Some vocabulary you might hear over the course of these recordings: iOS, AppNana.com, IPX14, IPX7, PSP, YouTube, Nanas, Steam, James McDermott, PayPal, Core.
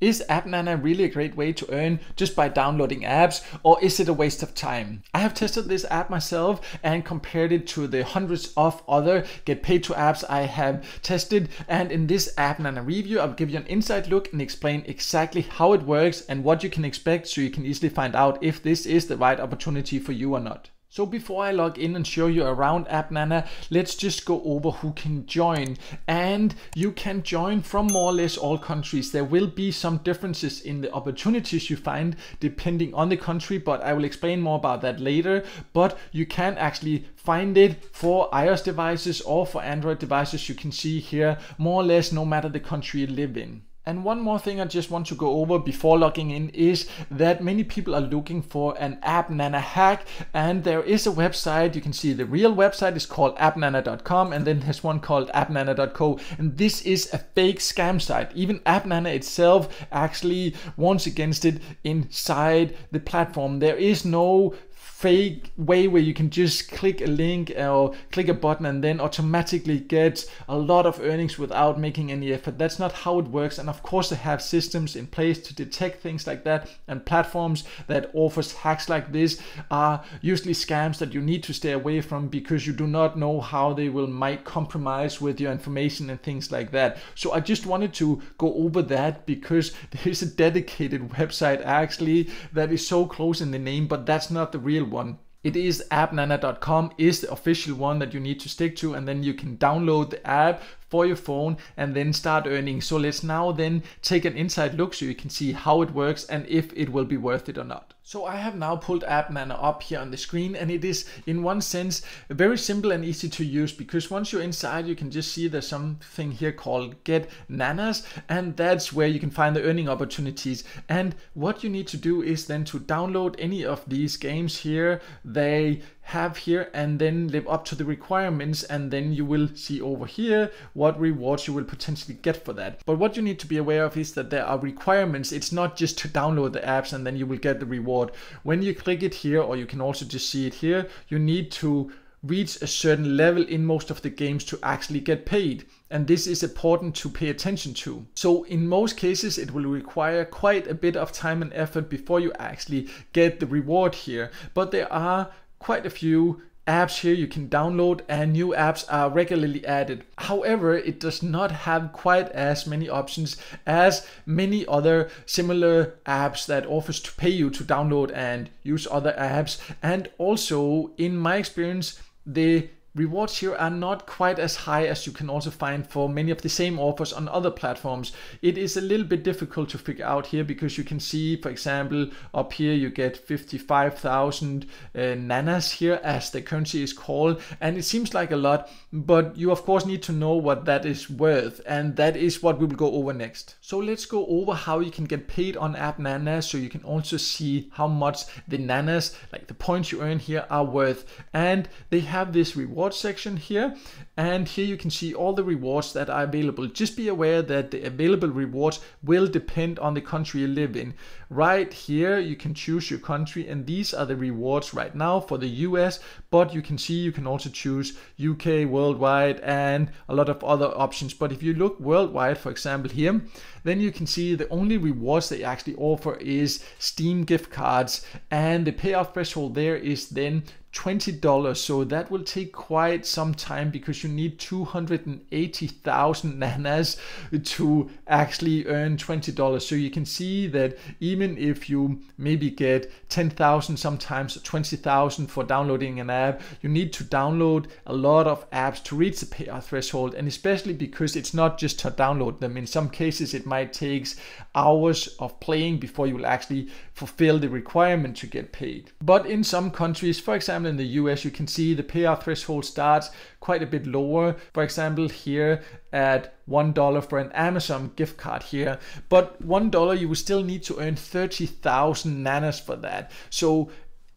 Is AppNana really a great way to earn just by downloading apps, or is it a waste of time? I have tested this app myself and compared it to the hundreds of other get paid to apps I have tested, and in this AppNana review I'll give you an inside look and explain exactly how it works and what you can expect, so you can easily find out if this is the right opportunity for you or not. So before I log in and show you around AppNana, let's just go over who can join. And you can join from more or less all countries. There will be some differences in the opportunities you find depending on the country, but I will explain more about that later. But you can actually find it for iOS devices or for Android devices. You can see here, more or less no matter the country you live in. And one more thing I just want to go over before logging in is that many people are looking for an AppNana hack, and there is a website. You can see the real website is called AppNana.com, and then there's one called AppNana.co, and this is a fake scam site. Even AppNana itself actually warns against it inside the platform. There is no fake way where you can just click a link or click a button and then automatically get a lot of earnings without making any effort. That's not how it works, and of course they have systems in place to detect things like that, and platforms that offers hacks like this are usually scams that you need to stay away from because you do not know how they might compromise with your information and things like that. So I just wanted to go over that because there is a dedicated website actually that is so close in the name, but that's not the real one. It is AppNana.com is the official one that you need to stick to, and then you can download the app for your phone and then start earning. So let's now then take an inside look so you can see how it works and if it will be worth it or not. So I have now pulled AppNana up here on the screen, and it is in one sense very simple and easy to use because once you're inside you can just see there's something here called Get Nanas, and that's where you can find the earning opportunities. And what you need to do is then to download any of these games here they have here and then live up to the requirements, and then you will see over here what rewards you will potentially get for that. But what you need to be aware of is that there are requirements. It's not just to download the apps and then you will get the reward. When you click it here, or you can also just see it here, you need to reach a certain level in most of the games to actually get paid, and this is important to pay attention to. So in most cases it will require quite a bit of time and effort before you actually get the reward here, but there are quite a few apps here you can download and new apps are regularly added. However, it does not have quite as many options as many other similar apps that offers to pay you to download and use other apps. And also in my experience, the rewards here are not quite as high as you can also find for many of the same offers on other platforms. It is a little bit difficult to figure out here because you can see, for example, up here you get 55,000 nanas here as the currency is called, and it seems like a lot, but you of course need to know what that is worth, and that is what we will go over next. So let's go over how you can get paid on AppNana, so you can also see how much the nanas, like the points you earn here, are worth. And they have this reward section here, and here you can see all the rewards that are available. Just be aware that the available rewards will depend on the country you live in. Right here you can choose your country, and these are the rewards right now for the US, but you can see you can also choose UK, worldwide, and a lot of other options. But if you look worldwide, for example here, then you can see the only rewards they actually offer is Steam gift cards, and the payoff threshold there is then $20, so that will take quite some time because you need 280,000 nanas to actually earn $20. So you can see that even if you maybe get 10,000, sometimes 20,000 for downloading an app, you need to download a lot of apps to reach the payout threshold, and especially because it's not just to download them. In some cases it might take hours of playing before you will actually fulfill the requirement to get paid. But in some countries, for example in the US, you can see the payout threshold starts quite a bit lower, for example here at $1 for an Amazon gift card here, but $1 you will still need to earn 30,000 nanas for that. So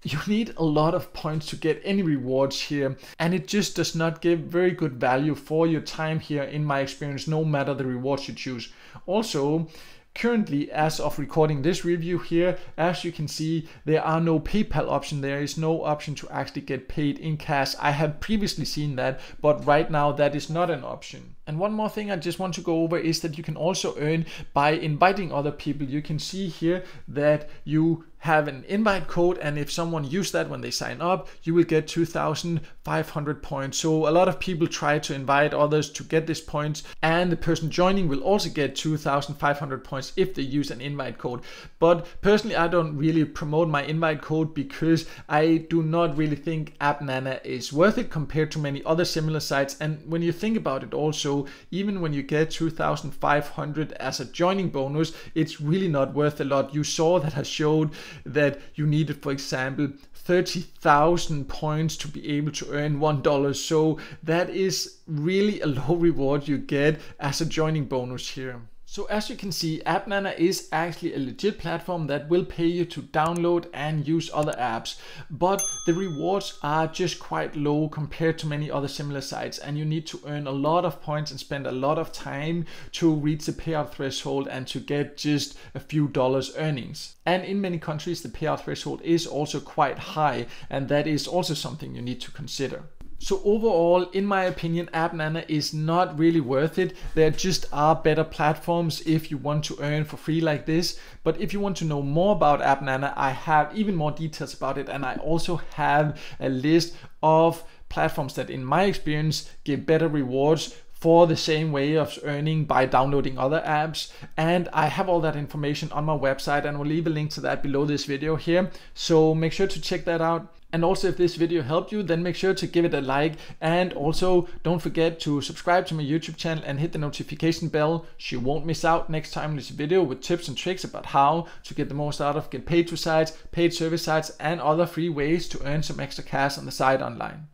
you need a lot of points to get any rewards here, and it just does not give very good value for your time here in my experience, no matter the rewards you choose. Also, Currently, as of recording this review here, as you can see, there are no PayPal option. There is no option to actually get paid in cash. I have previously seen that, but right now that is not an option. And one more thing I just want to go over is that you can also earn by inviting other people. You can see here that you have an invite code, and if someone uses that when they sign up, you will get 2,500 points. So a lot of people try to invite others to get this points, and the person joining will also get 2,500 points if they use an invite code. But personally, I don't really promote my invite code because I do not really think AppNana is worth it compared to many other similar sites. And when you think about it also, even when you get 2,500 as a joining bonus, it's really not worth a lot. You saw that I showed that you needed, for example, 30,000 points to be able to earn $1. So that is really a low reward you get as a joining bonus here. So as you can see, AppNana is actually a legit platform that will pay you to download and use other apps, but the rewards are just quite low compared to many other similar sites, and you need to earn a lot of points and spend a lot of time to reach the payout threshold and to get just a few dollars earnings. And in many countries, the payout threshold is also quite high, and that is also something you need to consider. So overall, in my opinion, AppNana is not really worth it. There just are better platforms if you want to earn for free like this. But if you want to know more about AppNana, I have even more details about it, and I also have a list of platforms that in my experience give better rewards for the same way of earning by downloading other apps. And I have all that information on my website, and will leave a link to that below this video here. So make sure to check that out. And also, if this video helped you, then make sure to give it a like, and also don't forget to subscribe to my YouTube channel and hit the notification bell so you won't miss out next time this video with tips and tricks about how to get the most out of get paid to sites, paid service sites, and other free ways to earn some extra cash on the side online.